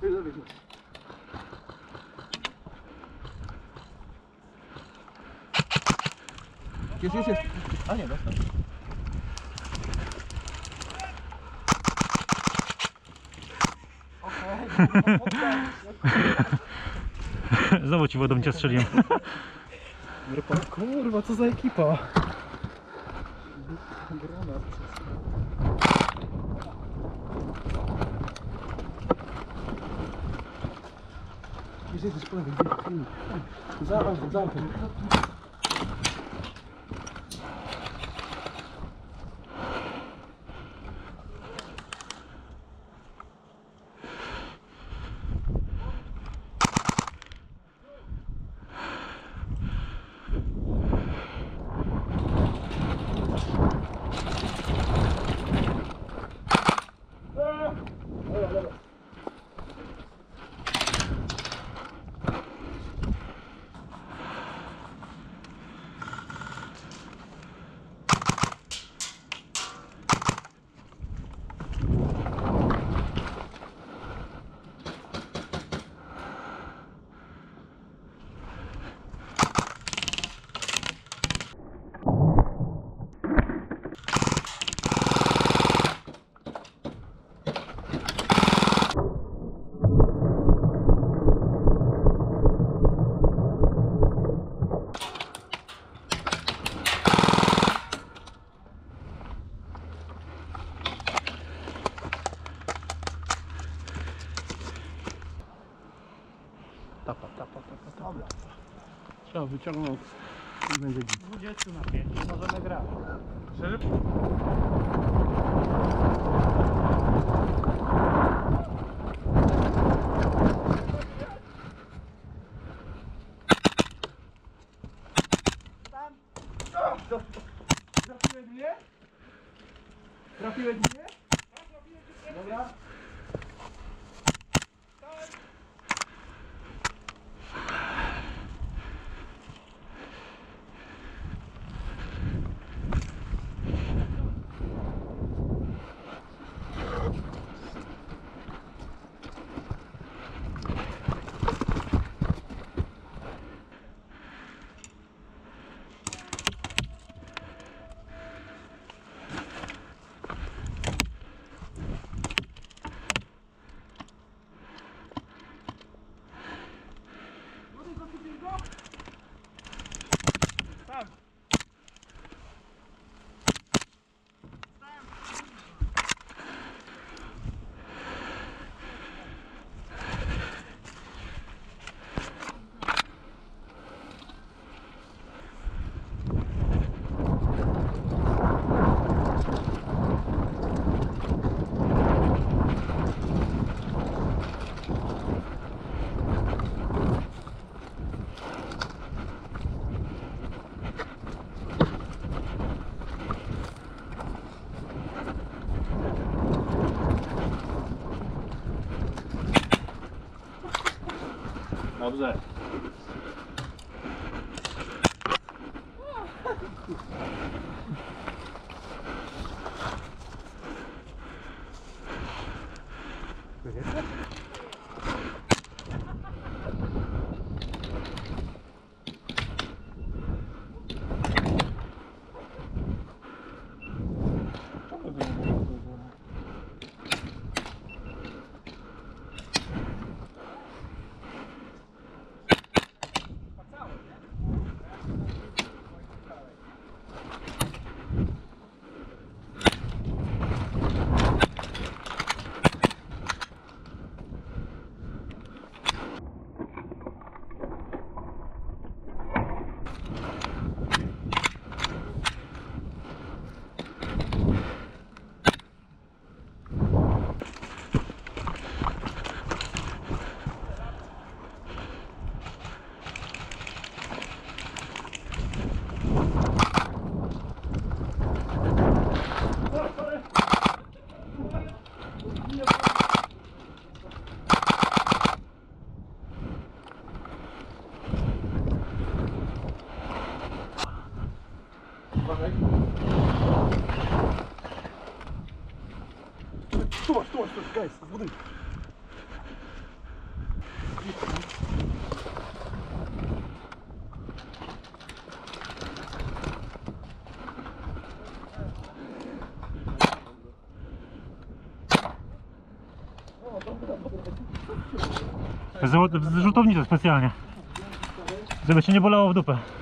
Una vez más. Yes. Ah, nie, dostał. Znowu ci wodą cię strzeliłem. Kurwa, co za ekipa. Gdzie jesteś, kolega? Zaraz. Dobra. Trzeba wyciągnąć i będzie dziś. 20 na 5, możemy grać. Szerzy? Trafiłeś mnie? Tak, trafiłeś mnie. Dobra. Dobrze. Стой, guys, с воды. z rzutownicy specjalnie, żeby się nie bolało w dupę.